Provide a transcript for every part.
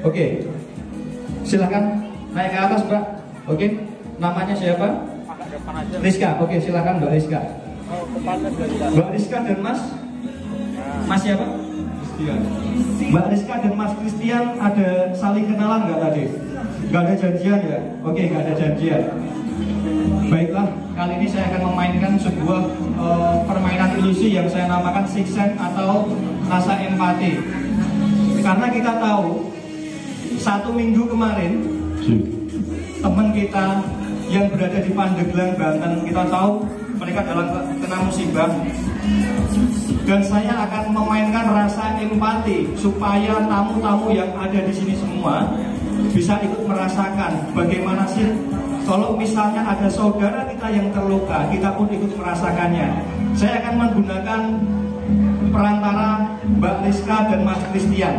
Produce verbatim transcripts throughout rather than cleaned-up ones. Oke, silakan naik ke atas, Mbak. Oke, namanya siapa? Rizka. Oke, silakan Mbak Rizka. Mbak Rizka dan Mas, Mas siapa? Mbak Rizka dan Mas Christian ada saling kenalan nggak tadi? Nggak ada janjian ya? Oke, nggak ada janjian. Baiklah, kali ini saya akan memainkan sebuah uh, permainan ilusi yang saya namakan sixth sense atau rasa empati. Karena kita tahu satu minggu kemarin teman kita yang berada di Pandeglang, Banten, kita tahu mereka dalam kena musibah. Dan saya akan memainkan rasa empati supaya tamu-tamu yang ada di sini semua bisa ikut merasakan bagaimana sih kalau misalnya ada saudara kita yang terluka, kita pun ikut merasakannya. Saya akan menggunakan perantara Mbak Rizka dan Mas Christian.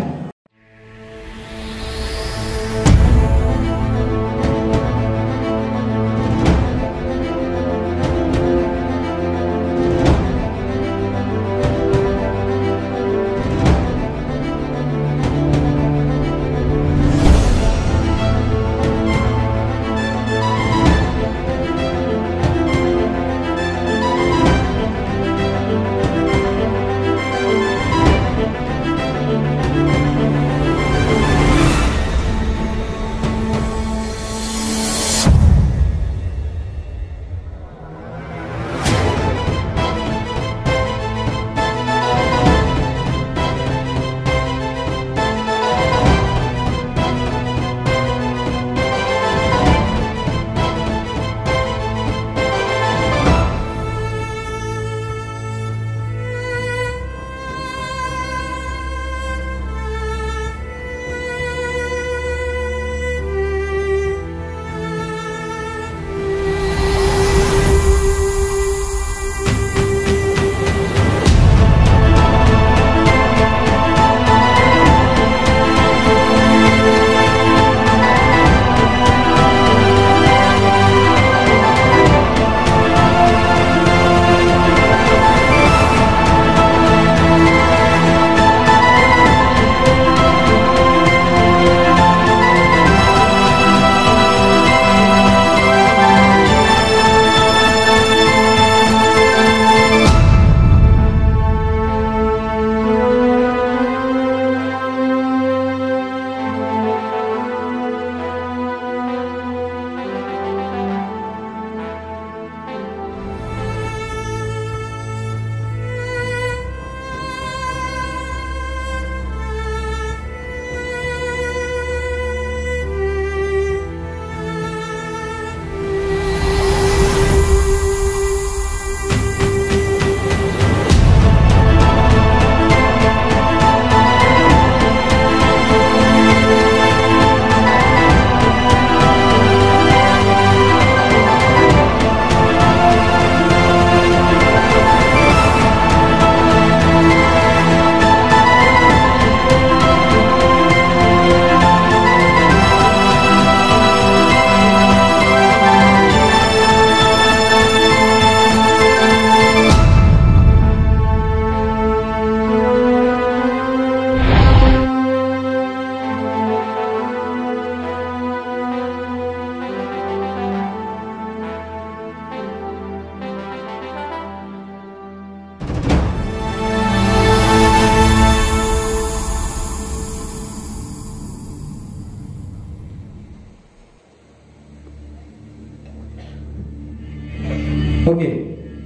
Oke,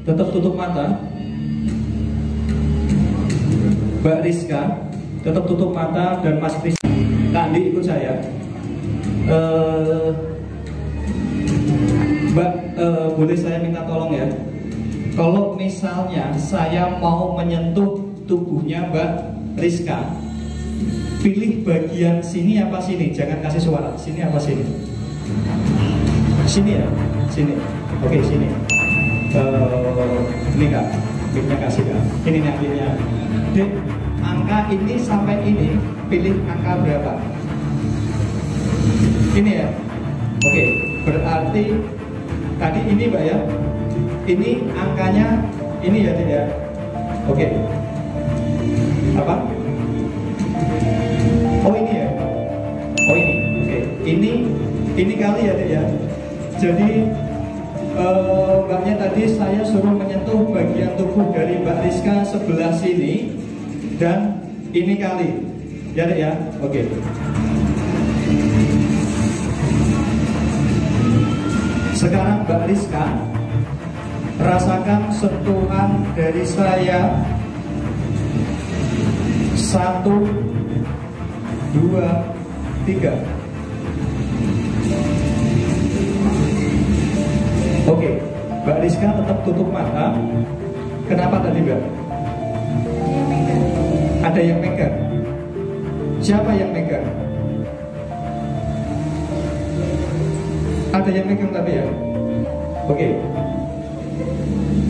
tetap tutup mata. Mbak Rizka, tetap tutup mata, dan Mas Rizka tadi ikut saya. Uh, Mbak, uh, boleh saya minta tolong ya? Kalau misalnya saya mau menyentuh tubuhnya Mbak Rizka, pilih bagian sini apa sini? Jangan kasih suara. Sini apa sini? Sini ya, sini. Oke, sini. Uh, ini kak, linknya kasih kak. Ini nih linknya. Dek, angka ini sampai ini, pilih angka berapa? Ini ya. Oke, okay. Berarti tadi ini mbak ya. Ini angkanya ini ya dek ya. Oke. Okay. Apa? Oh ini ya. sekali ya Dik ya. Jadi eh, mbaknya tadi saya suruh menyentuh bagian tubuh dari Mbak Rizka sebelah sini dan ini kali ya Dik ya. Oke. Sekarang Mbak Rizka rasakan sentuhan dari saya. Satu, dua, tiga. Oke, Mbak Rizka tetap tutup mata. Kenapa tadi Mbak? Ada yang megang. Siapa yang megang? Ada yang megang tadi ya? Oke.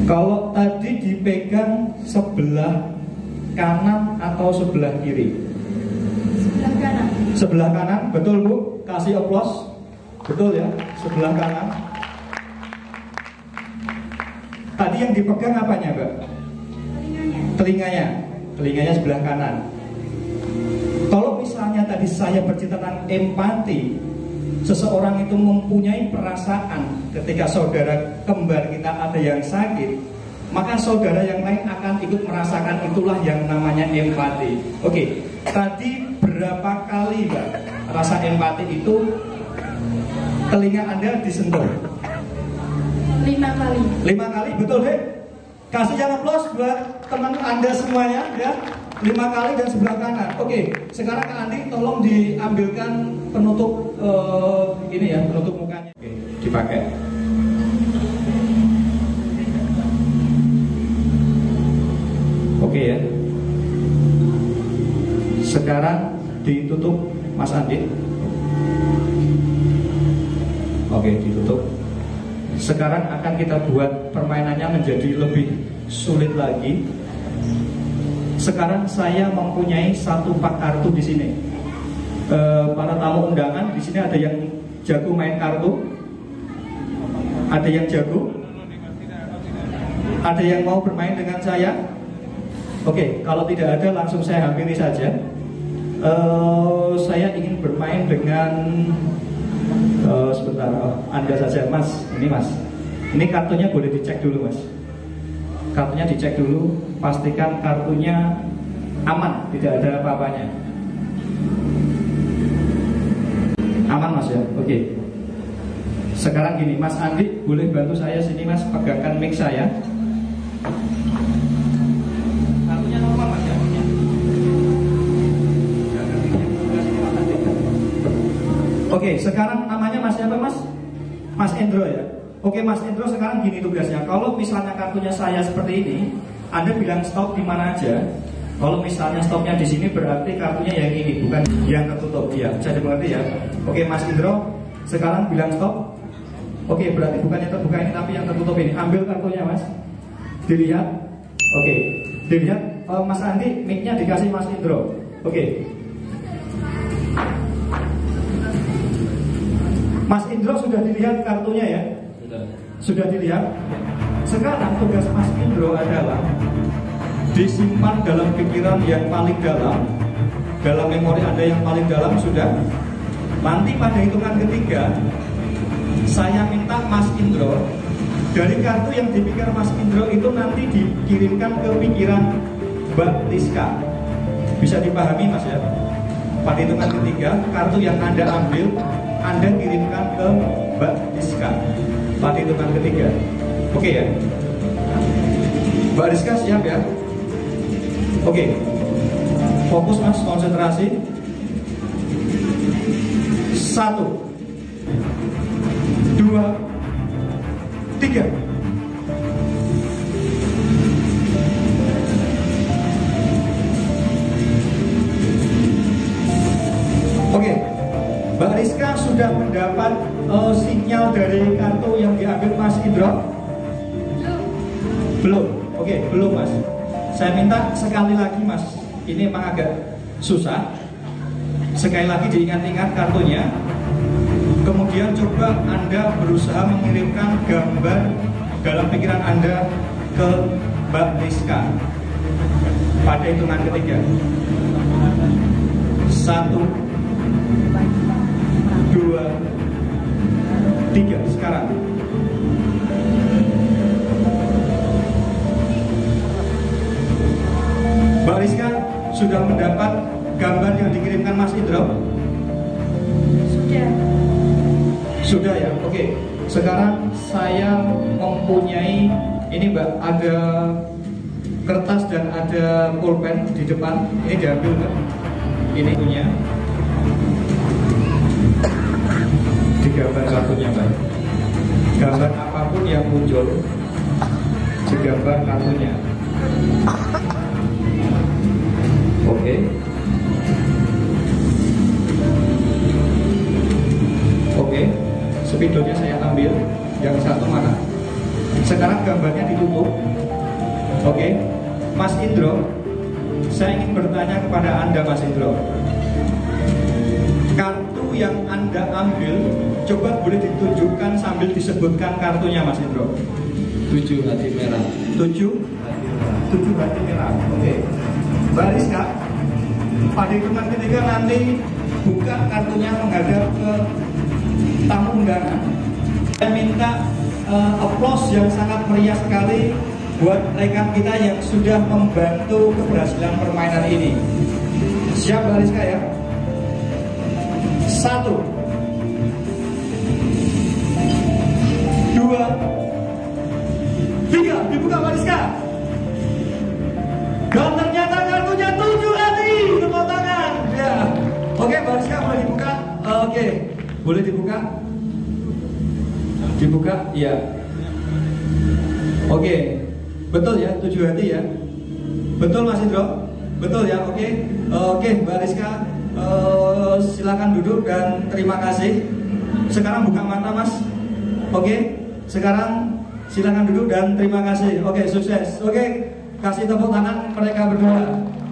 Kalau tadi dipegang sebelah kanan atau sebelah kiri? Sebelah kanan. Sebelah kanan, betul Bu. Kasih oplos. Betul ya, sebelah kanan. Tadi yang dipegang apanya Mbak? Telinganya. Telinganya, telinganya sebelah kanan. Kalau misalnya tadi saya bercerita tentang empati, seseorang itu mempunyai perasaan ketika saudara kembar kita ada yang sakit, maka saudara yang lain akan ikut merasakan, itulah yang namanya empati. Oke, tadi berapa kali Mbak rasa empati itu telinga Anda disentuh? Lima kali. Lima kali, betul deh. Kasih yang aplaus buat teman Anda semuanya ya. Lima kali dan sebelah kanan. Oke, sekarang Kak Andi tolong diambilkan penutup uh, ini ya, penutup mukanya. Oke, dipakai. Oke ya. Sekarang ditutup Mas Andi. Oke, ditutup. Sekarang akan kita buat permainannya menjadi lebih sulit lagi. Sekarang saya mempunyai satu pak kartu di sini. E, para tamu undangan di sini ada yang jago main kartu, ada yang jago, ada yang mau bermain dengan saya. Oke, kalau tidak ada langsung saya hampiri saja. E, saya ingin bermain dengan e, sebentar, oh, Anda saja, Mas. Ini Mas. Ini kartunya boleh dicek dulu Mas. Kartunya dicek dulu, pastikan kartunya aman, tidak ada apa-apanya. Aman Mas ya, oke. Sekarang gini, Mas Andi boleh bantu saya sini Mas, pegangkan mic saya. Kartunya normal Mas ya. Oke, sekarang namanya Mas siapa Mas? Mas Endro ya. Oke Mas Indro, sekarang gini tugasnya. Kalau misalnya kartunya saya seperti ini, Anda bilang stop di mana aja. Kalau misalnya stopnya di sini berarti kartunya yang ini, bukan yang tertutup. Ya, bisa dimengerti ya. Oke Mas Indro, sekarang bilang stop. Oke, berarti bukan yang terbuka ini tapi yang tertutup ini. Ambil kartunya Mas. Dilihat. Oke, dilihat. Oh, Mas Andi, mic-nya dikasih Mas Indro. Oke. Mas Indro sudah dilihat kartunya ya. Sudah dilihat. Sekarang tugas Mas Indro adalah disimpan dalam pikiran yang paling dalam, dalam memori Anda yang paling dalam. Sudah. Nanti pada hitungan ketiga saya minta Mas Indro, dari kartu yang dipikir Mas Indro itu nanti dikirimkan ke pikiran Mbak Rizka. Bisa dipahami Mas ya? Pada hitungan ketiga kartu yang Anda ambil Anda kirimkan ke Mbak Rizka. Pada hitungan ketiga. Oke ya. Mbak Rizka siap ya? Oke. Fokus Mas, konsentrasi. Satu, dua, tiga. Oke. Mbak Rizka sudah mendapat uh, sinyal dari kartu yang diambil Mas Indro? Belum. Belum? Oke, belum Mas. Saya minta sekali lagi Mas, ini emang agak susah. Sekali lagi diingat-ingat kartunya. Kemudian coba Anda berusaha mengirimkan gambar dalam pikiran Anda ke Mbak Rizka. Pada hitungan ketiga. Satu, dua, Sudah ya, oke. Okay. Sekarang saya mempunyai ini Mbak, ada kertas dan ada pulpen di depan. Ini diambil Mbak. Ini punya. Digambar satunya Mbak. Gambar apapun yang muncul, digambar kartunya. Oke. Okay. Oke, spidolnya saya ambil, yang satu mana? Sekarang gambarnya ditutup. Oke, Mas Indro, saya ingin bertanya kepada Anda Mas Indro. Kartu yang Anda ambil, coba boleh ditunjukkan sambil disebutkan kartunya Mas Indro. Tujuh hati merah. Tujuh? Hati merah. Tujuh hati merah, oke. Mbak Rizka, pada hitungan ketiga nanti buka kartunya menghadap ke tamu undangan. Saya minta uh, aplaus yang sangat meriah sekali buat rekan kita yang sudah membantu keberhasilan permainan ini. Siap Mbak Rizka ya? Satu, dua, tiga, dibuka Mbak Rizka. Dan ternyata kartunya tujuh hati, tepuk tangan. Ya. Oke Mbak Rizka boleh dibuka. Oke. Okay. Boleh dibuka? Dibuka? Iya. Oke. Betul ya, tujuh hati ya. Betul Mas Indro? Betul ya, oke. Oke, Mbak Rizka, uh, silakan duduk dan terima kasih. Sekarang buka mata Mas. Oke, sekarang silakan duduk dan terima kasih. Oke, sukses. Oke, kasih tepuk tangan mereka berdua.